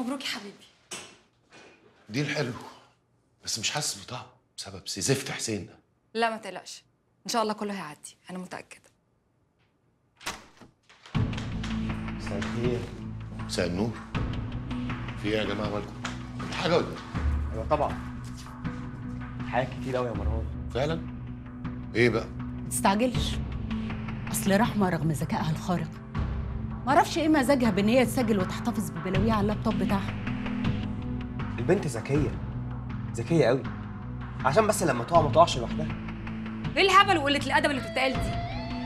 مبروك يا حبيبي. دي الحلو بس مش حاسس بطعم بسبب زفت حسين ده. لا ما تقلقش، ان شاء الله كله هيعدي، انا متاكده. مساء الخير. مساء النور. في ايه يا جماعه مالكم؟ في حاجه ولا ايه؟ ايوه طبعا، حاجات كتير قوي يا مروان. فعلا؟ ايه بقى؟ ما تستعجلش، اصل رحمه رغم ذكائها الخارق ما اعرفش ايه مزاجها بان هي تسجل وتحتفظ ببلاويها على اللابتوب بتاعها. البنت ذكيه، ذكيه قوي، عشان بس لما تقع ما تقعش لوحدها. ايه الهبل وقله الادب اللي بتتقال دي؟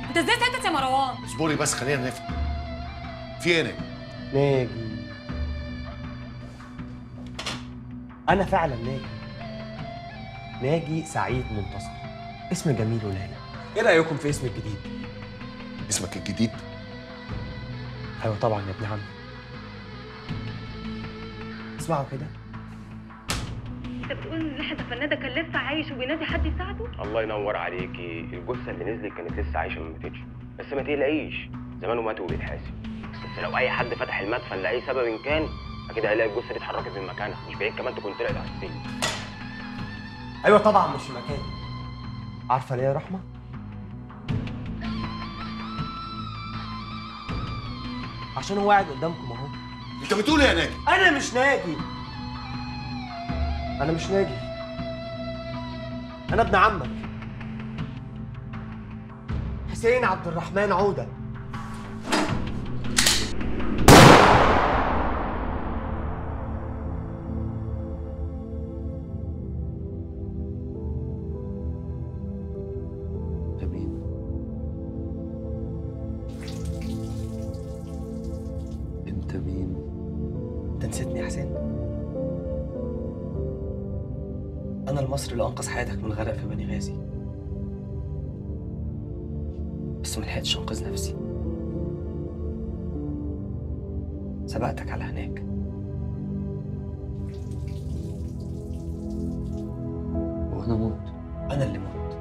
انت ازاي ساكت يا مروان؟ اصبري بس خلينا نفهم. في ايه يا ناجي؟ ناجي انا فعلا ناجي. ناجي سعيد منتصر، اسم جميل ولايق. ايه رايكم في اسم الجديد؟ اسمك الجديد؟ ايوه طبعا يا ابن عمي. اسمعوا كده، انت بتقول ان حتى فنادة كان لسه عايش وبينادي حد يساعده؟ الله ينور عليكي، الجثه اللي نزلت كانت لسه عايشه ما ماتتش، بس ما تقلقيش زمانه مات وبيتحاسب، بس لو اي حد فتح المدفن لاي سبب كان اكيد هيلاقي الجثه دي اتحركت من مكانها، مش بعيد كمان تكون طلعت على السلم. ايوه طبعا مش في مكاني. عارفه ليه يا رحمه؟ عشان هو قاعد قدامكم اهو. انت بتقول ايه يا ناجي؟ انا مش ناجي، انا مش ناجي، انا ابن عمك حسين عبد الرحمن عوده. مصر اللي أنقذ حياتك من الغرق في بني غازي، بس ما لحقتش أنقذ نفسي، سبقتك على هناك. وأنا موت، أنا اللي موت،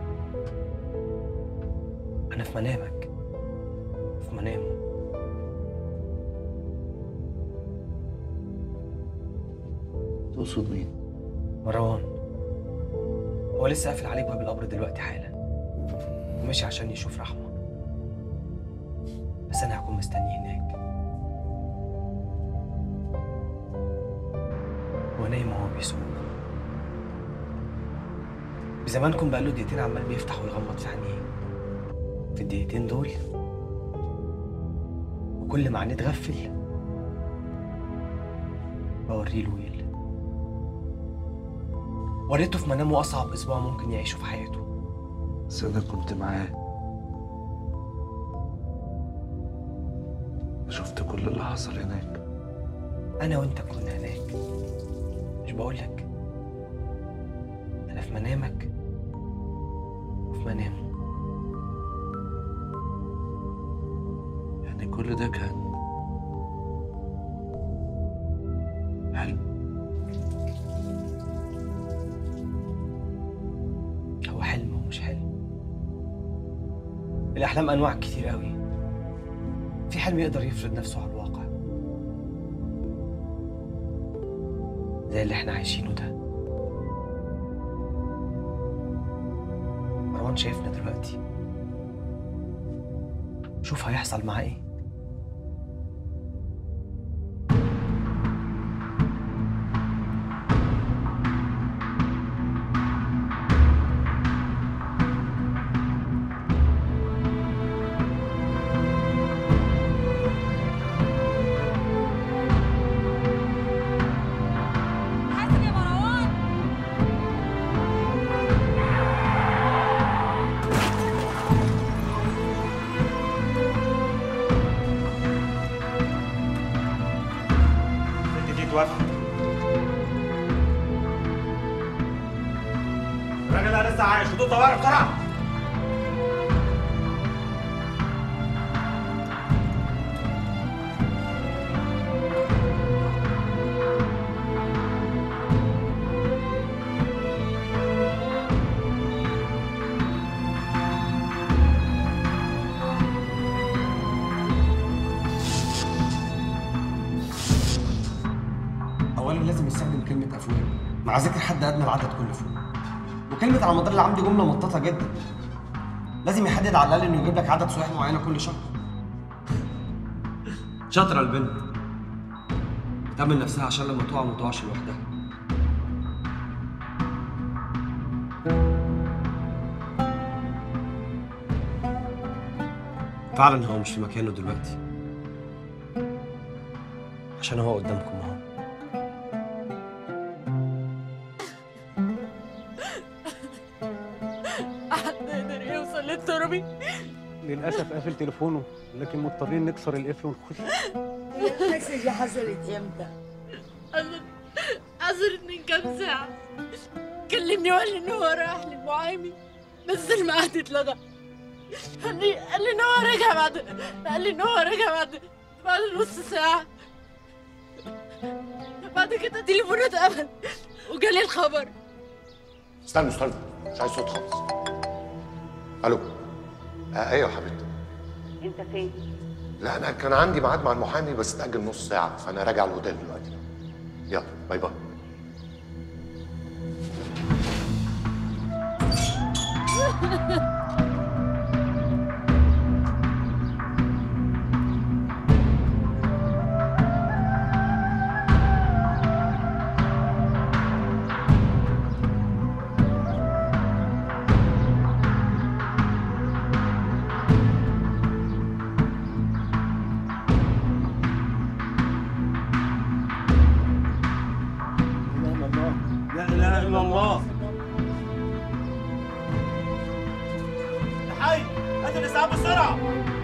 أنا في منامك، في منامه. تقصد مين؟ مروان. هو لسه قافل عليك باب القبر دلوقتي حالا وماشي عشان يشوف رحمه، بس انا هكون مستني هناك ونايم وهو بيسوق. بزمانكم بقاله دقيقتين عمال بيفتح ويغمض في عينيه، في الدقيقتين دول وكل ما عينيه تغفل بوريه الويل. وريته في منامه أصعب أسبوع ممكن يعيشه في حياته، بس أنا كنت معاه وشفت كل اللي حصل هناك. أنا وأنت كنا هناك، مش بقولك أنا في منامك وفي منامه. يعني كل ده كان حلم؟ الأحلام أنواع كتير قوي، في حلم يقدر يفرض نفسه على الواقع زي اللي احنا عايشينه ده. مروان شايفنا دلوقتي، شوف هيحصل معاه ايه. مع ذكر حد ادنى العدد كله فوق. وكلمه على مدار العام عندي جمله مطاطه جدا، لازم يحدد على الاقل انه يجيب لك عدد سياح معينه كل شهر. شاطره البنت، بتأمن نفسها عشان لما تقع ما تقعش لوحدها. فعلا هو مش في مكانه دلوقتي، عشان هو قدامكم اهو. حد قدر يوصل للتربي؟ للاسف قافل تليفونه، لكن مضطرين نكسر القفل ونخش. المسج حصلت امتى؟ حصلت من كام ساعة. كلمني وقال ان هو رايح للمعامي بس الميعاد اتلغى. قال لي ان هو رجع بعد نص ساعة. بعد كده تليفونه اتقفل وجالي الخبر. استنوا مش عايز صوت خالص. الو. ايوه يا حبيبتي. انت فين؟ لا انا كان عندي ميعاد مع المحامي بس اتأجل نص ساعة، فانا راجع الاوتيل دلوقتي. يلا باي باي. الحي هات الإسعاف بسرعة.